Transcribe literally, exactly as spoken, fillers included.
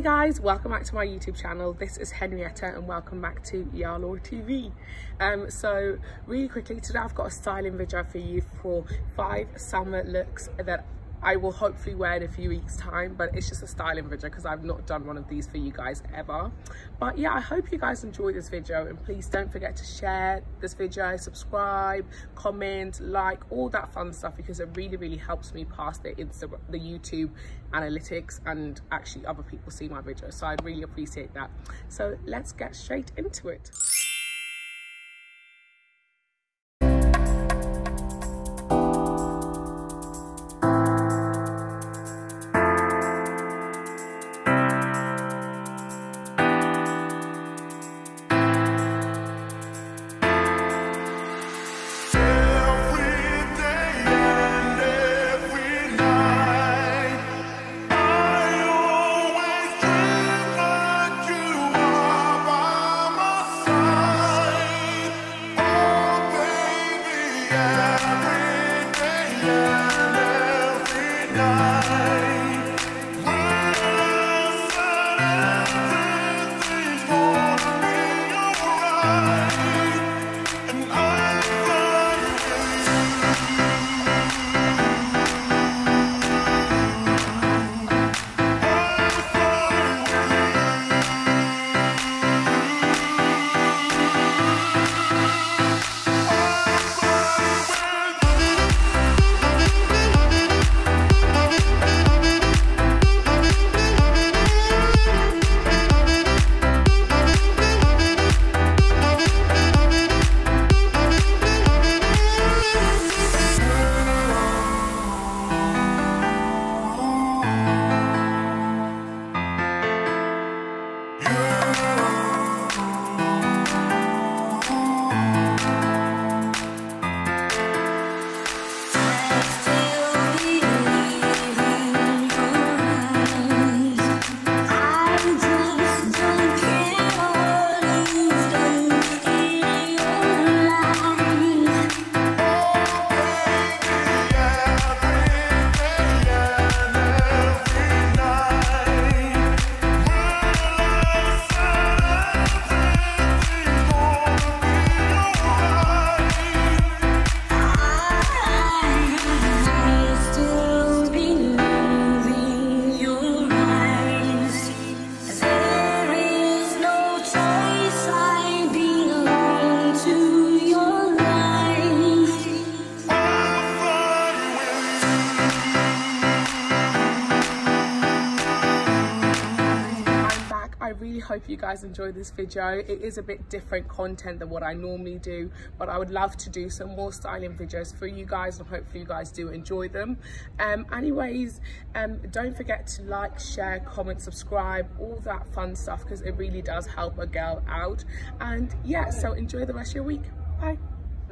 Hey guys, welcome back to my YouTube channel. This is Henrietta and welcome back to Yaa Lord T V. Um, so really quickly today I've got a styling video for you for five summer looks that I will hopefully wear in a few weeks time, but it's just a styling video because I've not done one of these for you guys ever. But yeah, I hope you guys enjoy this video and please don't forget to share this video, subscribe, comment, like, all that fun stuff because it really really helps me pass the Insta the YouTube analytics and actually other people see my video, so I'd really appreciate that. So let's get straight into it. I really hope you guys enjoyed this video. It is a bit different content than what I normally do, but I would love to do some more styling videos for you guys and hopefully you guys do enjoy them. Um, anyways, um, don't forget to like, share, comment, subscribe, all that fun stuff because it really does help a girl out. And yeah, so enjoy the rest of your week. Bye.